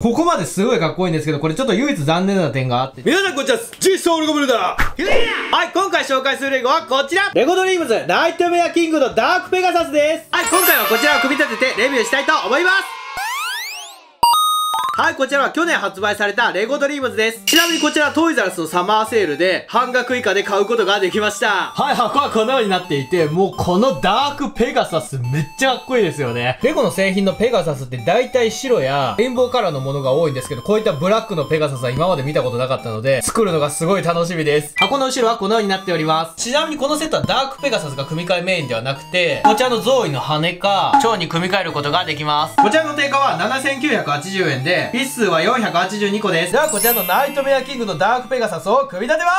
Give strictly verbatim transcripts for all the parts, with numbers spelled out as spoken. ここまですごいかっこいいんですけど、これちょっと唯一残念な点があって。皆さんこんにちは、G ソウルゴブルダー。はい、今回紹介するレゴはこちら。レゴドリームズナイトメアキングのダークペガサスです。はい、今回はこちらを組み立ててレビューしたいと思います。はい、こちらは去年発売されたレゴドリームズです。ちなみにこちらトイザラスのサマーセールで半額以下で買うことができました。はい、箱はこのようになっていて、もうこのダークペガサスめっちゃかっこいいですよね。レゴの製品のペガサスって大体白やレインボーカラーのものが多いんですけど、こういったブラックのペガサスは今まで見たことなかったので、作るのがすごい楽しみです。箱の後ろはこのようになっております。ちなみにこのセットはダークペガサスが組み替えメインではなくて、こちらのゾウイの羽か、蝶に組み替えることができます。こちらの定価はななせんきゅうひゃくはちじゅうえんで、ピース数はよんひゃくはちじゅうにこです。ではこちらのナイトメアキングのダークペガサスを組み立てます。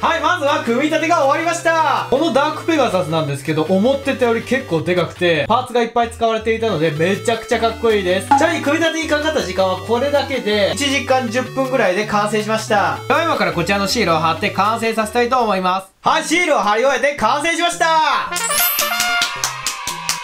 はい、まずは組み立てが終わりました。このダークペガサスなんですけど、思ってたより結構でかくてパーツがいっぱい使われていたのでめちゃくちゃかっこいいです。ちなみに組み立てにかかった時間はこれだけでいちじかんじゅっぷんぐらいで完成しました。では今からこちらのシールを貼って完成させたいと思います。はい、シールを貼り終えて完成しました。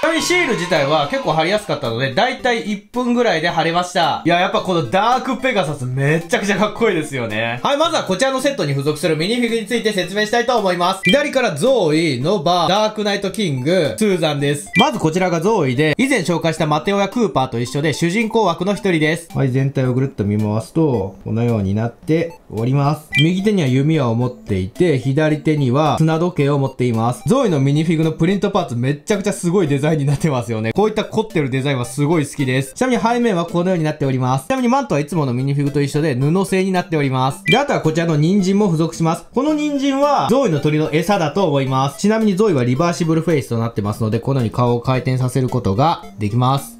ちなみにシール自体は結構貼りやすかったので、だいたいいっぷんぐらいで貼れました。いや、やっぱこのダークペガサスめちゃくちゃかっこいいですよね。はい、まずはこちらのセットに付属するミニフィグについて説明したいと思います。左からゾウイ、ノバ、ダークナイトキング、スーザンです。まずこちらがゾウイで、以前紹介したマテオやクーパーと一緒で主人公枠の一人です。はい、全体をぐるっと見回すと、このようになって終わります。右手には弓矢を持っていて、左手には砂時計を持っています。ゾウイのミニフィグのプリントパーツめちゃくちゃすごいデザインになってますよね。こういった凝ってるデザインはすごい好きです。ちなみに背面はこのようになっております。ちなみにマントはいつものミニフィグと一緒で布製になっております。で、あとはこちらの人参も付属します。この人参はゾウイの鳥の餌だと思います。ちなみにゾウイはリバーシブルフェイスとなってますので、このように顔を回転させることができます。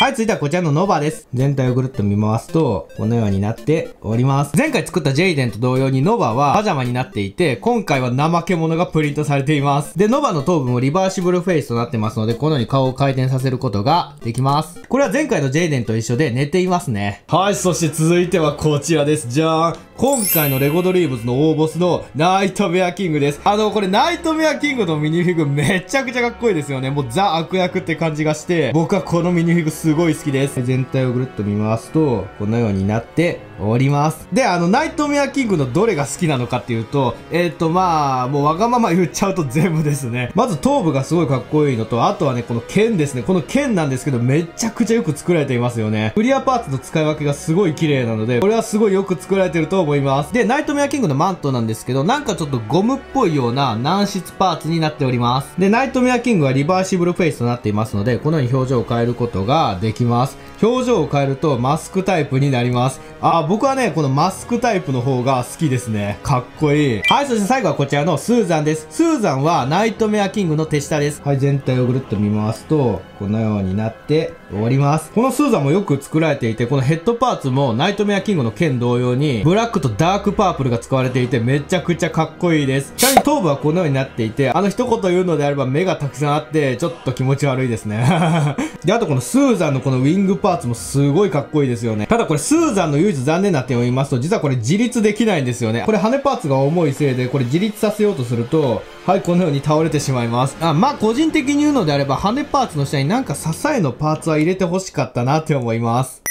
はい、続いてはこちらのノバです。全体をぐるっと見回すと、このようになっております。前回作ったジェイデンと同様にノバはパジャマになっていて、今回は怠け者がプリントされています。で、ノバの頭部もリバーシブルフェイスとなってますので、このように顔を回転させることができます。これは前回のジェイデンと一緒で寝ていますね。はい、そして続いてはこちらです。じゃーん。今回のレゴドリームズの大ボスのナイトメアキングです。あの、これナイトメアキングのミニフィグめちゃくちゃかっこいいですよね。もうザ悪役って感じがして、僕はこのミニフィグすすごい好きです。全体をぐるっと見回すと、このようになっております。で、あの、ナイトメアキングのどれが好きなのかっていうと、えっと、まあ、もうわがまま言っちゃうと全部ですね。まず頭部がすごいかっこいいのと、あとはね、この剣ですね。この剣なんですけど、めちゃくちゃよく作られていますよね。クリアパーツの使い分けがすごい綺麗なので、これはすごいよく作られてると思います。で、ナイトメアキングのマントなんですけど、なんかちょっとゴムっぽいような軟質パーツになっております。で、ナイトメアキングはリバーシブルフェイスとなっていますので、このように表情を変えることができます。表情を変えるとマスクタイプになります。あー、僕はね、このマスクタイプの方が好きですね。かっこいい。はい、そして最後はこちらのスーザンです。スーザンはナイトメアキングの手下です。はい、全体をぐるっと見回すと、このようになって終わります。このスーザンもよく作られていて、このヘッドパーツもナイトメアキングの剣同様に、ブラックとダークパープルが使われていて、めちゃくちゃかっこいいです。ちなみに頭部はこのようになっていて、あの一言言うのであれば目がたくさんあって、ちょっと気持ち悪いですね。で、あとこのスーザンのこのウィングパーツもすごいかっこいいですよね。ただこれスーザンの唯一残念な点を言いますと、実はこれ自立できないんですよね。これ羽パーツが重いせいで、これ自立させようとすると、はい、このように倒れてしまいます。あ、まあ、個人的に言うのであれば、羽パーツの下になんか支えのパーツは入れて欲しかったなって思います。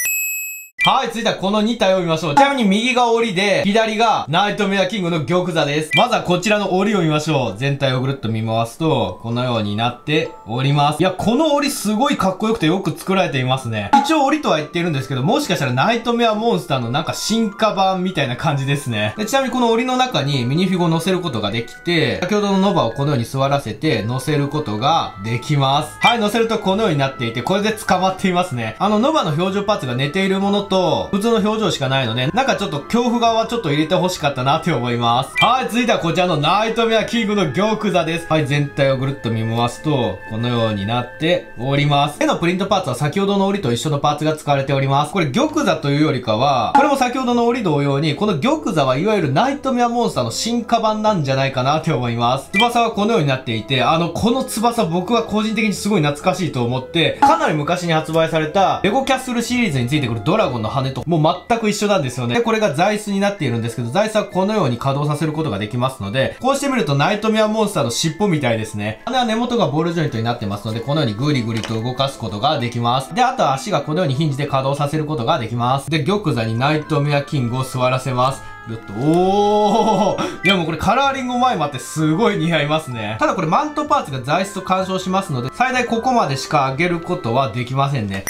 はい、続いてはこのに体を見ましょう。ちなみに右が檻で、左がナイトメアキングの玉座です。まずはこちらの檻を見ましょう。全体をぐるっと見回すと、このようになっております。いや、この檻すごいかっこよくてよく作られていますね。一応檻とは言ってるんですけど、もしかしたらナイトメアモンスターのなんか進化版みたいな感じですね。で、ちなみにこの檻の中にミニフィグを乗せることができて、先ほどのノバをこのように座らせて乗せることができます。はい、乗せるとこのようになっていて、これで捕まっていますね。あの、ノバの表情パーツが寝ているものと、普通の表情しかないので、なんかちょっと恐怖側はちょっと入れて欲しかったなって思います。はい、続いてはこちらのナイトメアキングの玉座です。はい、全体をぐるっと見回すと、このようになっております。絵のプリントパーツは先ほどの檻と一緒のパーツが使われております。これ玉座というよりかは、これも先ほどの檻同様に、この玉座はいわゆるナイトメアモンスターの進化版なんじゃないかなって思います。翼はこのようになっていて、あの、この翼僕は個人的にすごい懐かしいと思って、かなり昔に発売された、レゴキャッスルシリーズについてくるドラゴンの羽ともう全く一緒なんですよね。で、これが座椅子になっているんですけど、座椅子はこのように稼働させることができますので、こうしてみるとナイトメアモンスターの尻尾みたいですね。羽は根元がボールジョイントになってますので、このようにグリグリと動かすことができます。で、あとは足がこのようにヒンジで稼働させることができます。で、玉座にナイトメアキングを座らせます。よっと、おー、いやもうこれカラーリング前もあってすごい似合いますね。ただこれマントパーツが座椅子と干渉しますので、最大ここまでしか上げることはできませんね。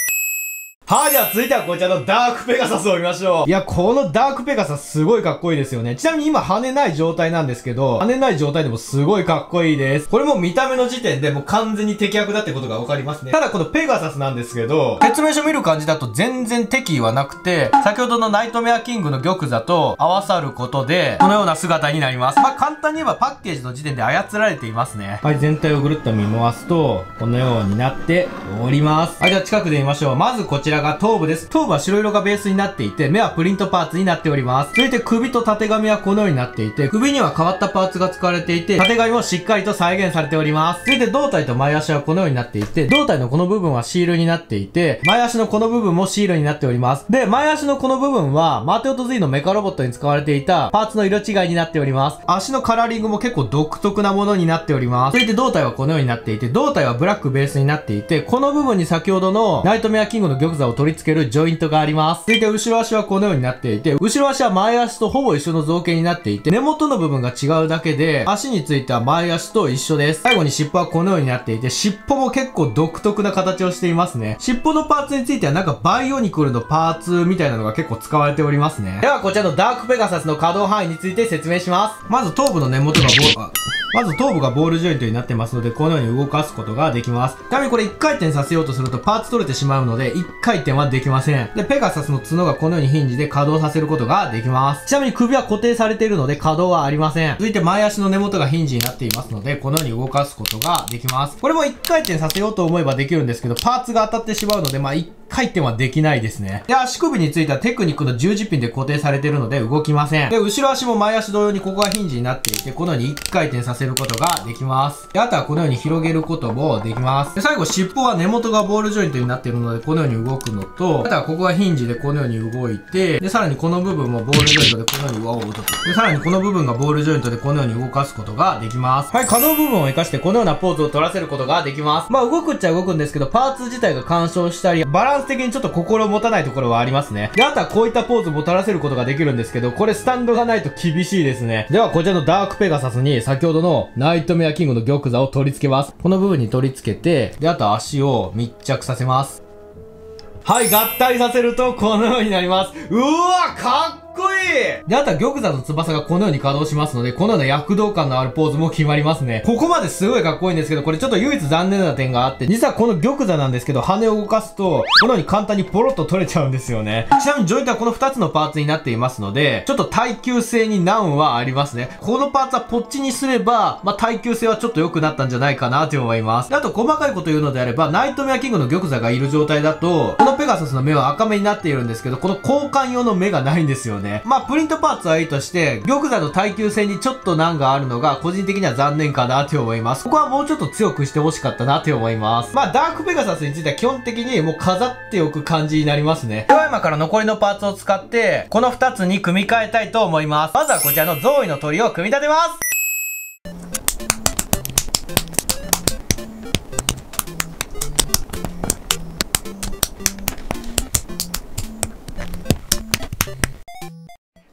はい、では続いてはこちらのダークペガサスを見ましょう。いや、このダークペガサスすごいかっこいいですよね。ちなみに今羽ない状態なんですけど、羽ない状態でもすごいかっこいいです。これも見た目の時点でもう完全に敵役だってことがわかりますね。ただこのペガサスなんですけど、説明書見る感じだと全然敵意はなくて、先ほどのナイトメアキングの玉座と合わさることで、このような姿になります。まあ、簡単に言えばパッケージの時点で操られていますね。はい、全体をぐるっと見回すと、このようになっております。はい、じゃあ近くで見ましょう。まずこちらが頭部です。頭部は白色がベースになっていて、目はプリントパーツになっております。続いて首と縦髪はこのようになっていて、首には変わったパーツが使われていて、縦髪もしっかりと再現されております。続いて胴体と前足はこのようになっていて、胴体のこの部分はシールになっていて、前足のこの部分もシールになっております。で、前足のこの部分は、マテオとズイのメカロボットに使われていたパーツの色違いになっております。足のカラーリングも結構独特なものになっております。続いて胴体はこのようになっていて、胴体はブラックベースになっていて、この部分に先ほどのナイトメアキングの玉座を取り付けるジョイントがあります。続いて後ろ足はこのようになっていて、後ろ足は前足とほぼ一緒の造形になっていて、根元の部分が違うだけで、足については前足と一緒です。最後に尻尾はこのようになっていて、尻尾も結構独特な形をしていますね。尻尾のパーツについてはなんかバイオニクルのパーツみたいなのが結構使われておりますね。ではこちらのダークペガサスの可動範囲について説明します。まず頭部の根元がボール、あ、まず頭部がボールジョイントになってますので、このように動かすことができます。ちなみにこれいっかい転させようとするとパーツ取れてしまうので、いっかい転はできません。で、ペガサスの角がこのようにヒンジで稼働させることができます。ちなみに首は固定されているので稼働はありません。続いて前足の根元がヒンジになっていますので、このように動かすことができます。これもいっかい転させようと思えばできるんですけど、パーツが当たってしまうので、まあいっかい転はできないですね。で、足首についてはテクニックの十字ピンで固定されているので動きません。で、後ろ足も前足同様にここがヒンジになっていて、このようにいっかい転させることができます。で、あとはこのように広げることもできます。で、最後尻尾は根元がボールジョイントになっているので、このように動くのと、あとはここがヒンジでこのように動いて、で、さらにこの部分もボールジョイントでこのように輪を踊って、で、さらにこの部分がボールジョイントでこのように動かすことができます。はい、可動部分を活かしてこのようなポーズを取らせることができます。まあ、動くっちゃ動くんですけど、パーツ自体が干渉したり、バランス的にちょっと心を持たないところはありますね。で、あとはこういったポーズも取らせることができるんですけど、これスタンドがないと厳しいですね。では、こちらのダークペガサスに先ほどのナイトメアキングの玉座を取り付けます。この部分に取り付けて、で、あとは足を密着させます。はい、合体させると、このようになります。うわ、かっこいいかっこいい。で、あとは玉座の翼がこのように稼働しますので、このような躍動感のあるポーズも決まりますね。ここまですごいかっこいいんですけど、これちょっと唯一残念な点があって、実はこの玉座なんですけど、羽を動かすと、このように簡単にポロッと取れちゃうんですよね。ちなみにジョイントはこのふたつのパーツになっていますので、ちょっと耐久性に難はありますね。このパーツはポッチにすれば、まあ、耐久性はちょっと良くなったんじゃないかなと思います。で、あと細かいこと言うのであれば、ナイトメアキングの玉座がいる状態だと、このペガサスの目は赤目になっているんですけど、この交換用の目がないんですよね。まあ、プリントパーツはいいとして、玉座の耐久性にちょっと難があるのが、個人的には残念かなって思います。ここはもうちょっと強くしてほしかったなって思います。まあ、ダークペガサスについては基本的にもう飾っておく感じになりますね。では今から残りのパーツを使って、このふたつに組み替えたいと思います。まずはこちらのゾーイの鳥を組み立てます。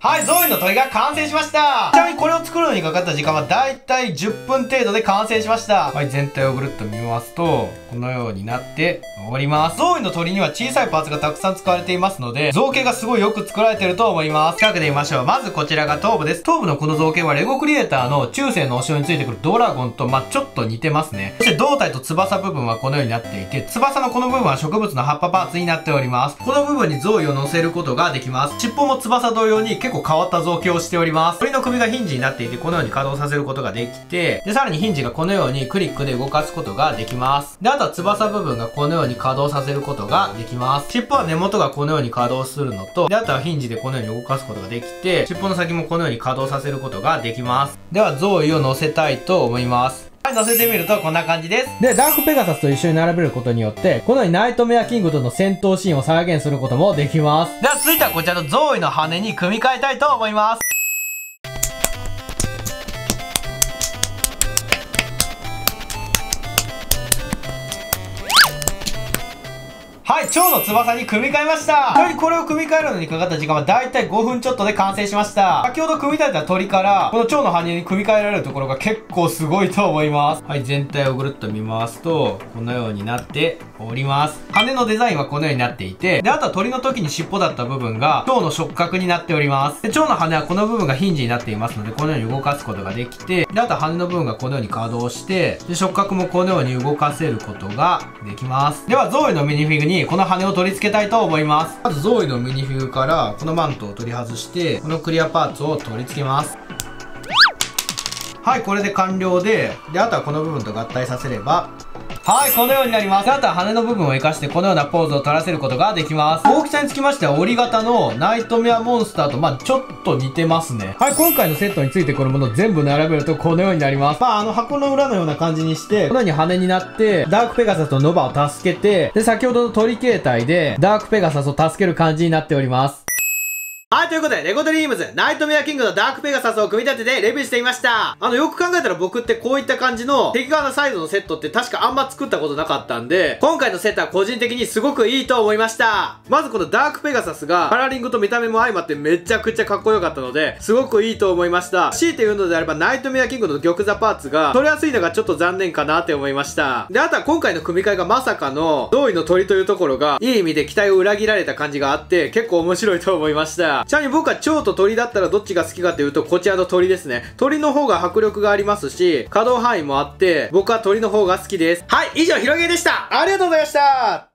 はい、ゾウイの鳥が完成しました。ちなみにこれを作るのにかかった時間はだいたいじゅっぷん程度で完成しました。はい、全体をぐるっと見ますと、このようになっております。ゾウイの鳥には小さいパーツがたくさん使われていますので、造形がすごいよく作られていると思います。近くで見ましょう。まずこちらが頭部です。頭部のこの造形はレゴクリエイターの中世のお城についてくるドラゴンと、まあ、ちょっと似てますね。そして胴体と翼部分はこのようになっていて、翼のこの部分は植物の葉っぱパーツになっております。この部分にゾウイを乗せることができます。尻尾も翼同様に結構変わった造形をしております。鳥の首がヒンジになっていて、このように稼働させることができて、で、さらにヒンジがこのようにクリックで動かすことができます。で、あとは翼部分がこのように稼働させることができます。尻尾は根元がこのように稼働するのと、で、あとはヒンジでこのように動かすことができて、尻尾の先もこのように稼働させることができます。では、ゾウイを乗せたいと思います。はい、乗せてみるとこんな感じです。で、ダークペガサスと一緒に並べることによって、このようにナイトメアキングとの戦闘シーンを再現することもできます。では続いてはこちらのゾウイの羽に組み替えたいと思います。はい、蝶の翼に組み替えました。ちなみにこれを組み替えるのにかかった時間はだいたいごふんちょっとで完成しました。先ほど組み立てた鳥から、この蝶の羽に組み替えられるところが結構すごいと思います。はい、全体をぐるっと見ますと、このようになっております。羽のデザインはこのようになっていて、で、あとは鳥の時に尻尾だった部分が、蝶の触角になっております。で、蝶の羽はこの部分がヒンジになっていますので、このように動かすことができて、で、あとは羽の部分がこのように稼働して、で、触角もこのように動かせることができます。では、ゾウイのミニフィグに、この羽を取り付けたいと思います。まずゾウイのミニフィグからこのマントを取り外して、このクリアパーツを取り付けます。はい、これで完了で、で、あとはこの部分と合体させれば、はい、このようになります。あとは羽の部分を活かしてこのようなポーズを取らせることができます。大きさにつきましては折り型のナイトメアモンスターと、まあ、ちょっと似てますね。はい、今回のセットについてくるものを全部並べるとこのようになります。まあ、あの箱の裏のような感じにして、このように羽になって、ダークペガサスとノバを助けて、で、先ほどの鳥形態で、ダークペガサスを助ける感じになっております。はい、ということで、レゴドリームズ、ナイトメアキングのダークペガサスを組み立ててレビューしていました。あの、よく考えたら僕ってこういった感じの敵側のサイズのセットって確かあんま作ったことなかったんで、今回のセットは個人的にすごくいいと思いました。まずこのダークペガサスがカラーリングと見た目も相まってめちゃくちゃかっこよかったので、すごくいいと思いました。強いて言うのであれば、ナイトメアキングの玉座パーツが取れやすいのがちょっと残念かなって思いました。で、あとは今回の組み替えがまさかの、ゾウイの鳥というところが、いい意味で期待を裏切られた感じがあって、結構面白いと思いました。ちなみに僕は蝶と鳥だったらどっちが好きかっていうとこちらの鳥ですね。鳥の方が迫力がありますし、可動範囲もあって、僕は鳥の方が好きです。はい、以上、ひろげでした。ありがとうございました。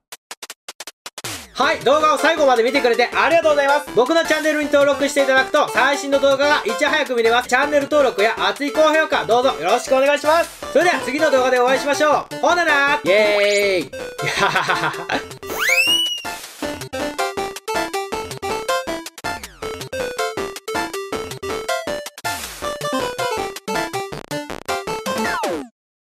はい、動画を最後まで見てくれてありがとうございます。僕のチャンネルに登録していただくと最新の動画がいち早く見れます。チャンネル登録や熱い高評価どうぞよろしくお願いします。それでは次の動画でお会いしましょう。ほななーイェーイ